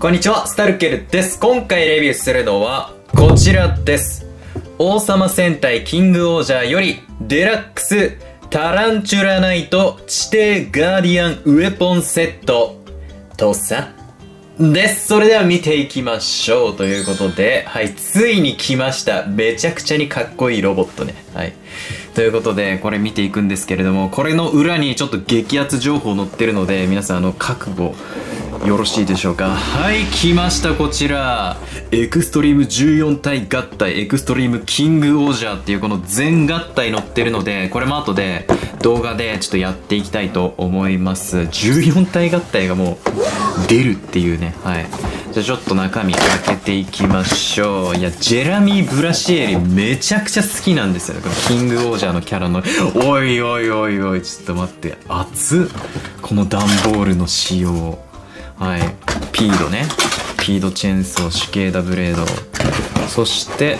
こんにちは、スタルケルです。今回レビューするのはこちらです。王様戦隊キングオージャーよりデラックスタランチュラナイト地底ガーディアンウェポンセットとさです。それでは見ていきましょうということで、はい、ついに来ました。めちゃくちゃにかっこいいロボットね。はい。ということで、これ見ていくんですけれども、これの裏にちょっと激アツ情報載ってるので、皆さん覚悟よろしいでしょうか。はい、来ました、こちら。エクストリーム14体合体、エクストリームキングオージャーっていうこの全合体載ってるので、これも後で動画でちょっとやっていきたいと思います。14体合体がもう出るっていうね。はい。じゃあちょっと中身開けていきましょう。いや、ジェラミー・ブラシエリめちゃくちゃ好きなんですよね。このキングオージャーのキャラの。おいおいおいおい、ちょっと待って。熱っ。この段ボールの仕様。はい。ピードね。ピードチェンソー、シュケーダブレード。そして、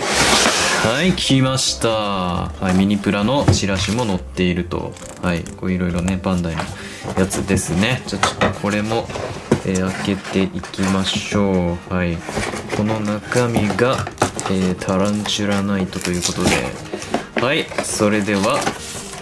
はい、来ました。はい、ミニプラのチラシも載っていると。はい、こういろいろね、バンダイのやつですね。じゃあちょっとこれも、開けていきましょう。はい。この中身が、タランチュラナイトということで。はい、それでは、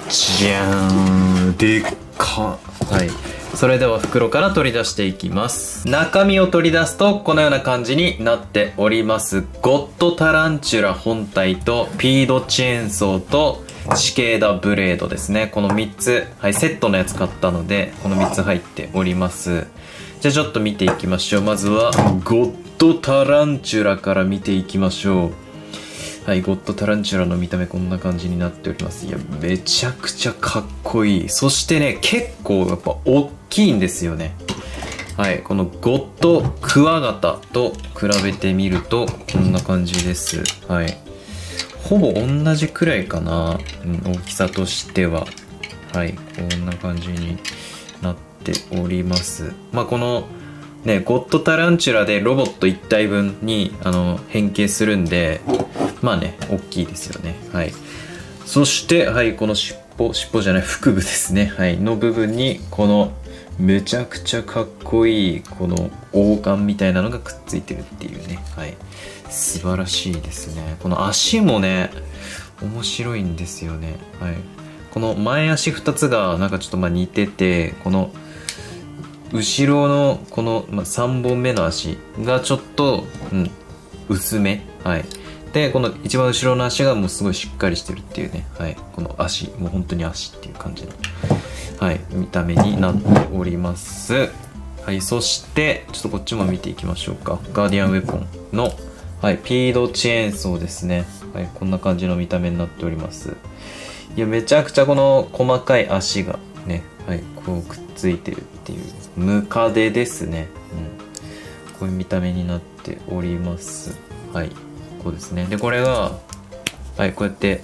じゃーん、でっか。はい。それでは袋から取り出していきます。中身を取り出すとこのような感じになっております。ゴッドタランチュラ本体とピードチェーンソーとシケーダブレードですね。この3つ、はい、セットのやつ買ったのでこの3つ入っております。じゃあちょっと見ていきましょう。まずはゴッドタランチュラから見ていきましょう。はい、ゴッドタランチュラの見た目こんな感じになっております。いや、めちゃくちゃかっこいい。そしてね、結構やっぱ大きいんですよね。はい、このゴッドクワガタと比べてみるとこんな感じです。はい。ほぼ同じくらいかな。うん、大きさとしては。はい、こんな感じになっております。まあ、このね、ゴッドタランチュラでロボット1体分に変形するんで、まあね、大きいですよね。はい。そして、はい、この尻尾じゃない、腹部ですね。はい、の部分にこのめちゃくちゃかっこいいこの王冠みたいなのがくっついてるっていうね。はい、素晴らしいですね。この足もね面白いんですよね。はい、この前足2つがなんかちょっと似てて、この後ろのこの3本目の足がちょっと、うん、薄め。はい、でこの一番後ろの足がもうすごいしっかりしてるっていうね。はい、この足もう本当に足っていう感じの、はい、見た目になっております。はい、そしてちょっとこっちも見ていきましょうか。ガーディアンウェポンの、はい、ピードチェーンソーですね。はい、こんな感じの見た目になっております。いや、めちゃくちゃこの細かい足がね、はい、こうくっついてるっていうムカデですね。うん、こういう見た目になっております。はい、こうですね。でこれが、はい、こうやって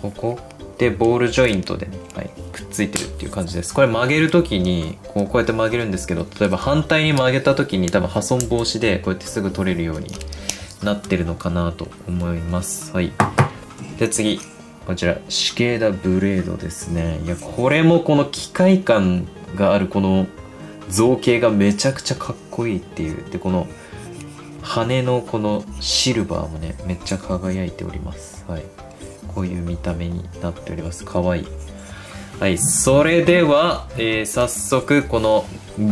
ここでボールジョイントで、ね、はい、くっついてるっていう感じです。これ曲げる時にこうやって曲げるんですけど、例えば反対に曲げた時に多分破損防止でこうやってすぐ取れるようになってるのかなと思います。はい、で次こちらシケーダブレードですね。いや、これもこの機械感があるこの造形がめちゃくちゃかっこいいっていう。でこの羽のこのシルバーもねめっちゃ輝いております。はい、こういう見た目になっております。かわいい。はい、それでは、早速この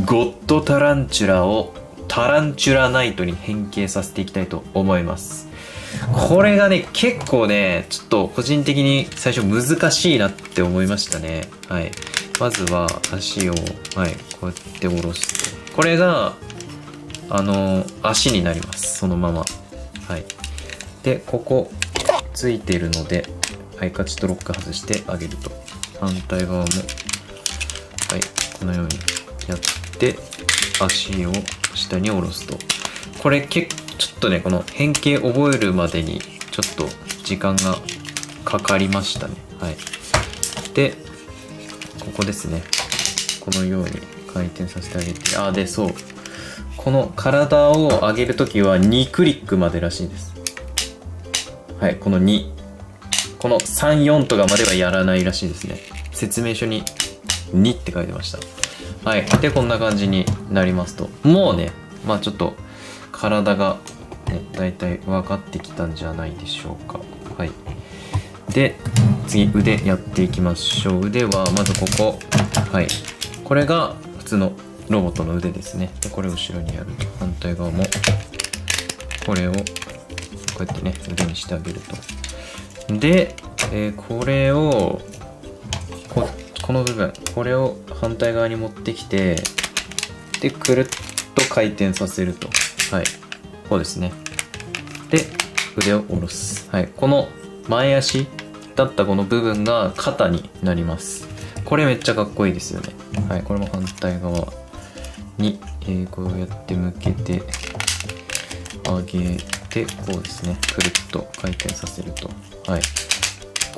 ゴッドタランチュラをタランチュラナイトに変形させていきたいと思います。これがね結構ねちょっと個人的に最初難しいなって思いましたね。はい、まずは足を、はい、こうやって下ろして、これが足になります。そのまま。はい、でここついてるので、はい、カチッとロック外してあげると反対側も、はい、このようにやって足を下に下ろすと。これちょっとねこの変形覚えるまでにちょっと時間がかかりましたね。はい、でここですね、このように回転させてあげて、あ、でそうこの体を上げるときは2クリックまでらしいです。はい、この2、この3、4とかまではやらないらしいですね。説明書に2って書いてました。はい、でこんな感じになりますと、もうねまあちょっと体がね大体分かってきたんじゃないでしょうか。はい、で次腕やっていきましょう。腕はまずここ、はい、これが普通のロボットの腕ですね。でこれを後ろにやると、反対側もこれをこうやってね腕にしてあげると。で、これをこの部分、これを反対側に持ってきて、でくるっと回転させると、はい、こうですね。で腕を下ろす、はい、この前足だったこの部分が肩になります。これめっちゃかっこいいですよね。はい、これも反対側に、こうやって向けて上げて、こうですね、くるっと回転させると、はい、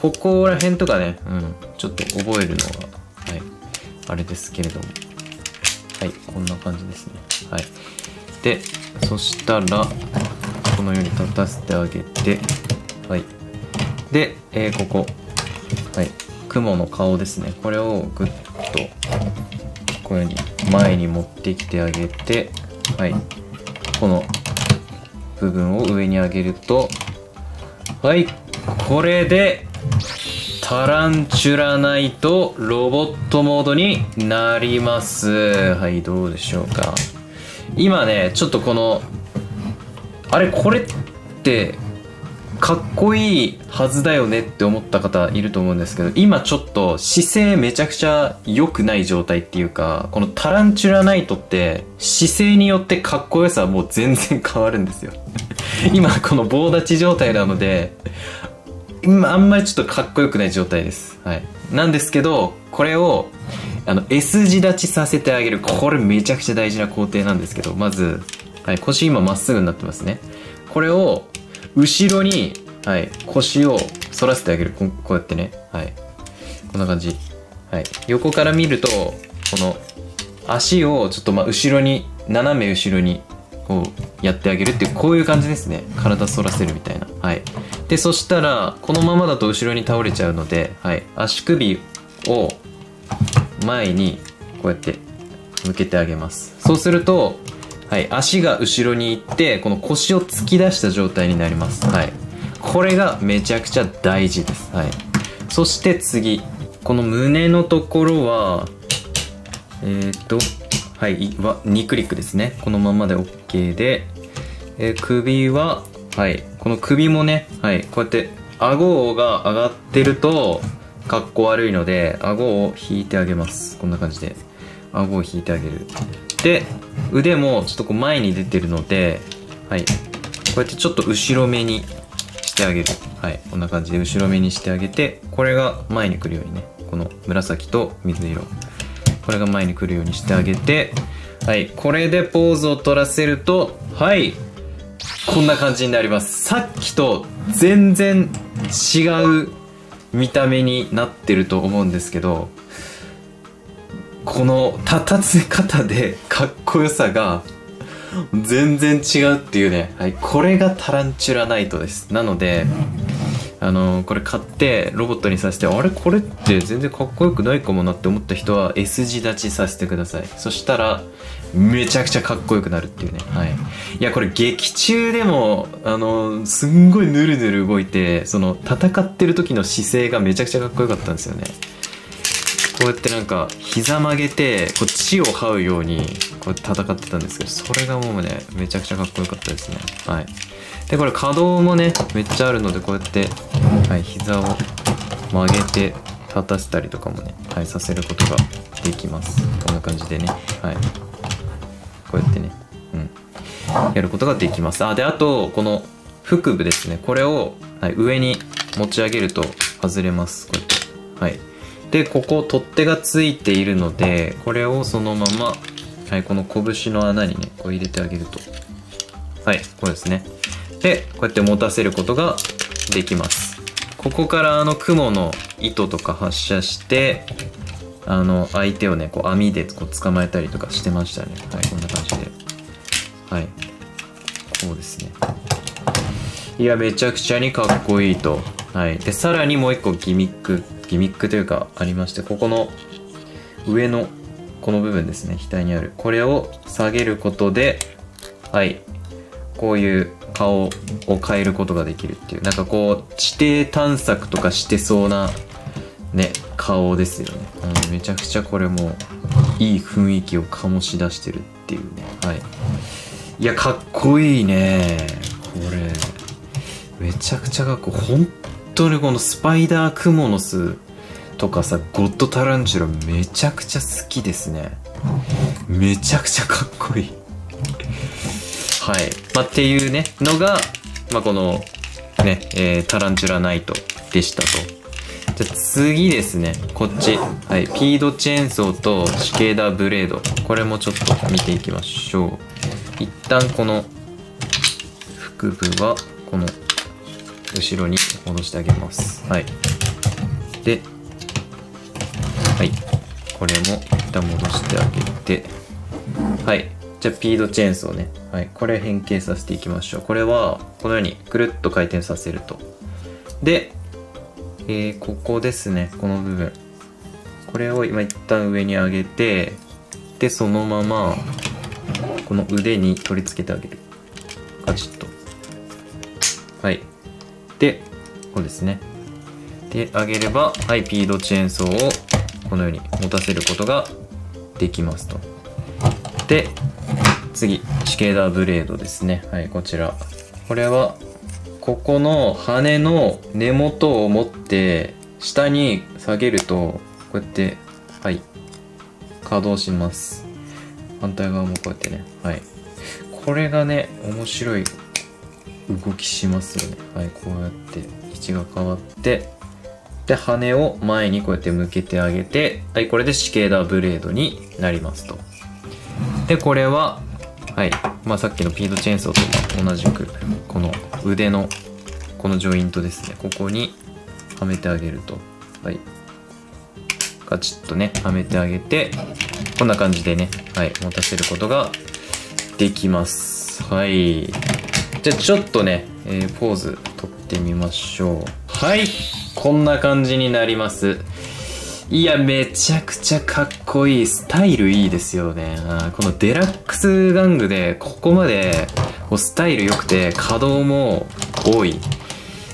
ここら辺とかね、うん、ちょっと覚えるのが、はい、あれですけれども、はい、こんな感じですね。はい、でそしたらこのように立たせてあげて、はい、で、ここ、はい、雲の顔ですね。これをグッとこういう風に前に持ってきてあげて、はい、この部分を上に上げると、はい、これでタランチュラナイトロボットモードになります。はい、どうでしょうか。今ね、ちょっとこの、あれ、これって、かっこいいはずだよねって思った方いると思うんですけど、今ちょっと姿勢めちゃくちゃ良くない状態っていうか、このタランチュラナイトって姿勢によってかっこよさはもう全然変わるんですよ。今この棒立ち状態なので、あんまりちょっとかっこよくない状態です。はい。なんですけど、これをS 字立ちさせてあげる。これめちゃくちゃ大事な工程なんですけど、まず、はい、腰今まっすぐになってますね。これを後ろに、はい、腰を反らせてあげる。こうやってね。はい。こんな感じ。はい。横から見ると、この足をちょっと後ろに、斜め後ろに、こうやってあげるっていう、こういう感じですね。体反らせるみたいな。はい。で、そしたら、このままだと後ろに倒れちゃうので、はい。足首を前に、こうやって向けてあげます。そうすると、はい、足が後ろに行ってこの腰を突き出した状態になります。はい、これがめちゃくちゃ大事です。はい、そして次この胸のところははいは2クリックですね。このままで OK で、首は、はい、この首もね、はい、こうやって顎が上がってるとかっこ悪いので顎を引いてあげます。こんな感じで顎を引いてあげる。で腕もちょっとこう前に出てるので、はい、こうやってちょっと後ろめにしてあげる。はい、こんな感じで後ろめにしてあげて、これが前に来るようにね、この紫と水色、これが前に来るようにしてあげて、はい、これでポーズを取らせると、はい、こんな感じになります。さっきと全然違う見た目になってると思うんですけど、この立たせ方でかっこよさが全然違うっていうね、はい、これがタランチュラナイトです。なのでこれ買ってロボットにさせて、あれこれって全然かっこよくないかもなって思った人は S 字立ちさせてください。そしたらめちゃくちゃかっこよくなるっていうね、はい、いやこれ劇中でもすんごいヌルヌル動いて、その戦ってる時の姿勢がめちゃくちゃかっこよかったんですよね。こうやってなんか膝曲げてこう地を這うようにこう戦ってたんですけど、それがもうねめちゃくちゃかっこよかったですね。はい、でこれ可動もねめっちゃあるので、こうやって、はい、膝を曲げて立たせたりとかもね、はい、させることができます。こんな感じでね、はい、こうやってね、うん、やることができます。あであとこの腹部ですね、これを、はい、上に持ち上げると外れます。こうやって、はい、でここ取っ手がついているので、これをそのまま、はい、この拳の穴にねこう入れてあげると、はい、こうですね。でこうやって持たせることができます。ここから雲の糸とか発射して相手をねこう網でこう捕まえたりとかしてましたね。はい、こんな感じで、はい、こうですね。いやめちゃくちゃにかっこいいと。はい、でさらにもう一個ギミックというかありまして、ここの上のこの部分ですね、額にあるこれを下げることで、はい、こういう顔を変えることができるっていう、なんかこう地底探索とかしてそうなね顔ですよね。めちゃくちゃこれもいい雰囲気を醸し出してるっていうね。はい、いやかっこいいねこれ、めちゃくちゃかっこいい。本当にこのスパイダークモの巣とかさ、ゴッドタランチュラめちゃくちゃ好きですね。めちゃくちゃかっこいいはい、まあ、っていうねのが、まあ、このね、タランチュラナイトでしたと。じゃあ次ですね、こっち、はい、ピードチェーンソーとシケーダーブレード、これもちょっと見ていきましょう。一旦この腹部はこの後ろに戻してあげます。はい、で、はい、これも一旦戻してあげて、はい、じゃあピードチェーンソーね、はい、これ変形させていきましょう。これはこのようにくるっと回転させると、でここですね、この部分、これを今一旦上に上げて、でそのままこの腕に取り付けてあげる、カチッと。はい、でこうですね、で上げれば、はい、ピードチェーンソーをこのように持たせることができますと。で次、シケーダーブレードですね。はい、こちら、これはここの羽の根元を持って下に下げると、こうやって、はい、稼働します。反対側もこうやってね、はい、これがね面白い動きしますよね。はい、こうやって位置が変わって、で羽を前にこうやって向けてあげて、はい、これでシケーダーブレードになりますと。でこれははい、まあ、さっきのピードチェーンソーと同じくこの腕のこのジョイントですね、ここにはめてあげると、はい、ガチッとねはめてあげて、こんな感じでね、はい、持たせることができます。はい、じゃあちょっとね、ポーズ取ってみましょう。はい、こんな感じになります。いや、めちゃくちゃかっこいい。スタイルいいですよね。このデラックス玩具で、ここまで、こうスタイル良くて、稼働も多い。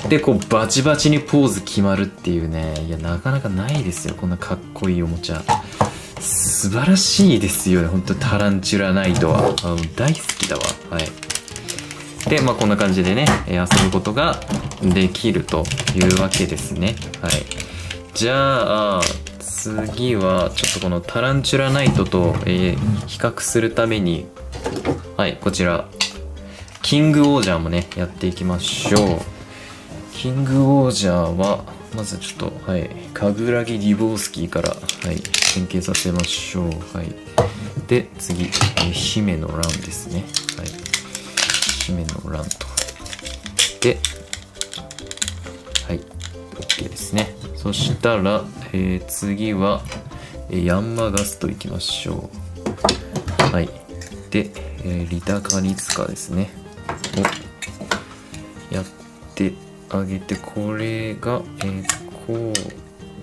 で、こう、バチバチにポーズ決まるっていうね。いや、なかなかないですよ。こんなかっこいいおもちゃ。素晴らしいですよね。ほんと、タランチュラナイトは。大好きだわ。はい。で、まあこんな感じでね、遊ぶことができるというわけですね。はい。じゃあ、次はちょっとこのタランチュラナイトと、比較するために、はい、こちらキングオージャーもねやっていきましょう。キングオージャーはまずちょっと、はい、カグラギ・リボウスキーから、はい、変形させましょう。はい、で次、姫のランですね。はい、姫のランと、ではい、 OK ですね。そしたら、次は、ヤンマガスといきましょう。はい。で、リタカリツカですね。をやってあげて、これが、こう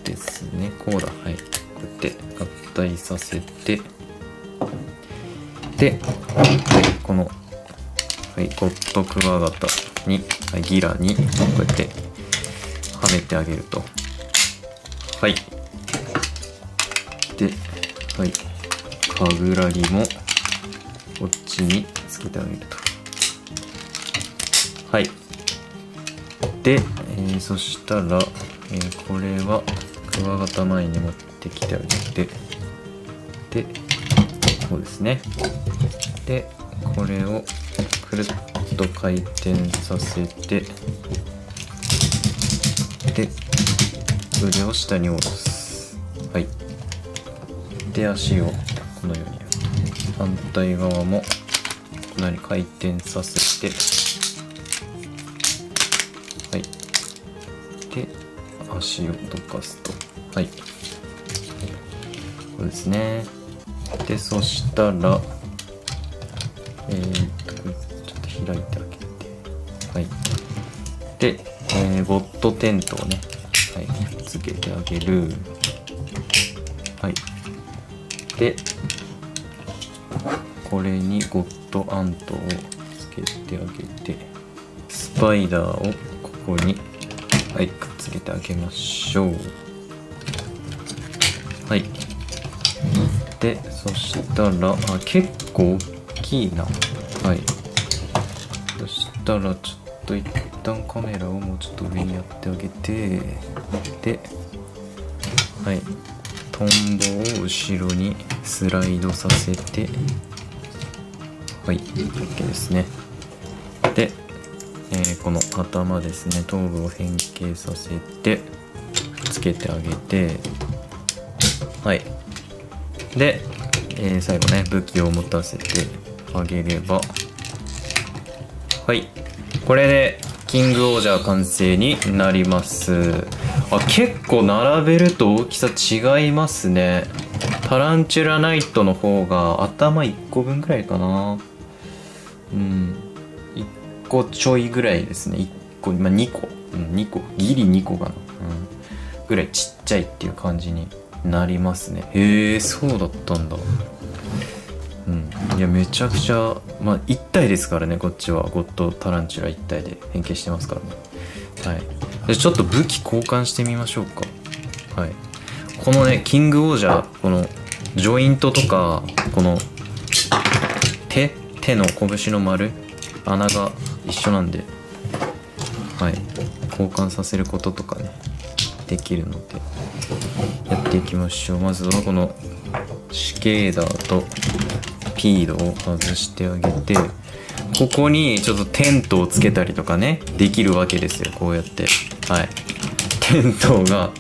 ですね。こうだ。はい。こうやって合体させて、で、はい、この、はい、ゴッドクワガタに、はい、ギラに、こうやってはめてあげると。はい、で、はい、かぐらぎもこっちにつけてあげると。はい、で、そしたら、これはクワガタ前に持ってきてあげて、でこうですね、でこれをくるっと回転させて、で腕を下に下ろす。はい。で、足をこのように、反対側もこのように回転させて、はい。で、足をどかすと。はい。こうですね。で、そしたら、ちょっと開いてあげて、はい。で、ゴッドテントをね、はい、つけてあげる。はい。で、ここれにゴッドアントをつけてあげて、スパイダーをここに、はい、くっつけてあげましょう。はい。で、そしたら、あ、結構大きいな。はい。そしたら、ちょっと一旦カメラをもうちょっと上にやってあげて、で、はい。トンボを後ろにスライドさせて、はい、OK ですね。で、この頭ですね、頭部を変形させて、つけてあげて、はい。で、最後ね、武器を持たせてあげれば、はい。これで、キングオージャー完成になります。あ、結構並べると大きさ違いますね。タランチュラナイトの方が頭1個分くらいかな。うん。1個ちょいぐらいですね。1個、まあ、2個。うん、2個。ギリ2個かな。うん。ぐらいちっちゃいっていう感じになりますね。へえ、そうだったんだ。うん。いや、めちゃくちゃ、まあ、1体ですからね、こっちは。ゴッドタランチュラ1体で変形してますからね。はい。ちょっと武器交換してみましょうか。はい。このね、キングオージャー、この、ジョイントとか、この、手の拳の丸、穴が一緒なんで、はい。交換させることとかね、できるので、やっていきましょう。まずはこの、シケーダーと、ピードを外してあげて、ここにちょっとテントをつけたりとかね、できるわけですよ、こうやって。はい。テントが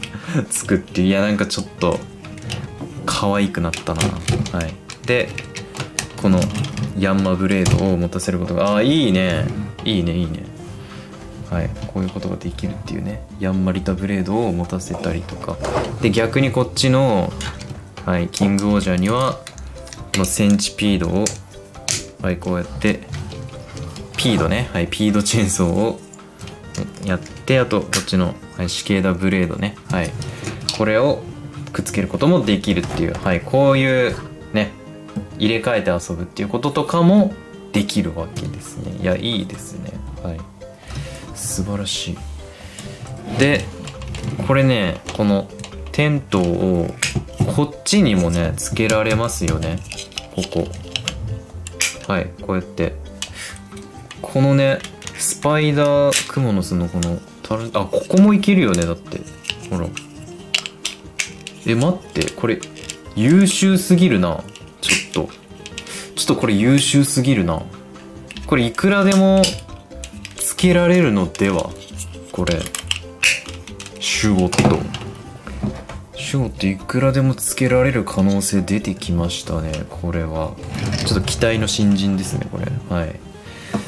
つくっていう。いや、なんかちょっと、可愛くなったな。はい。で、このヤンマブレードを持たせることが、あ、いいね。いいね、いいね。はい。こういうことができるっていうね。ヤンマリタブレードを持たせたりとか。で、逆にこっちの、はい、キングオージャーには、このセンチピードを、はい、こうやって、ピードね、はい、ピードチェーンソーをやって、あと、こっちの、はい、シケーダブレードね、はい、これをくっつけることもできるっていう、はい、こういうね、入れ替えて遊ぶっていうこととかもできるわけですね。いや、いいですね。はい。素晴らしい。で、これね、このテントを、こっちにもね、つけられますよね。ここ。はい、こうやって。このね、スパイダークモの巣のこの、あ、ここもいけるよね、だって。ほら。え、待って、これ、優秀すぎるな。ちょっとこれ優秀すぎるな。これいくらでも、つけられるのではこれ。シュゴッド。シュゴッドいくらでもつけられる可能性出てきましたね、これは。ちょっと期待の新人ですね、これ。はい。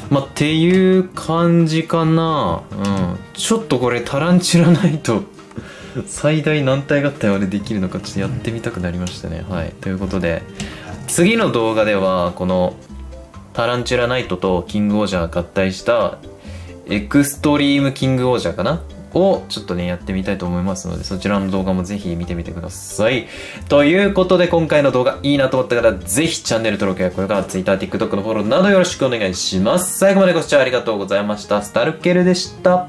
まあ、っていう感じかな。うん。ちょっとこれタランチュラナイト最大何体合体までできるのかちょっとやってみたくなりましたね。はい。ということで、次の動画ではこのタランチュラナイトとキングオージャー合体したエクストリームキングオージャーかなをちょっとね、やってみたいと思いますので、そちらの動画もぜひ見てみてください。ということで、今回の動画いいなと思った方、ぜひチャンネル登録や高評価、Twitter、TikTok のフォローなどよろしくお願いします。最後までご視聴ありがとうございました。スタルケルでした。